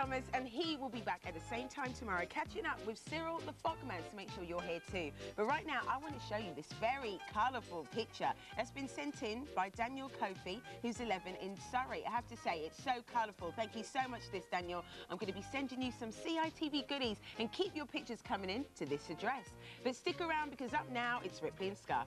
Summers, and he will be back at the same time tomorrow, catching up with Cyril the Fogman, so make sure you're here too. But right now, I want to show you this very colourful picture that's been sent in by Daniel Coffey, who's 11 in Surrey. I have to say, it's so colourful. Thank you so much for this, Daniel. I'm going to be sending you some CITV goodies, and keep your pictures coming in to this address. But stick around, because up now, it's Ripley and Scar.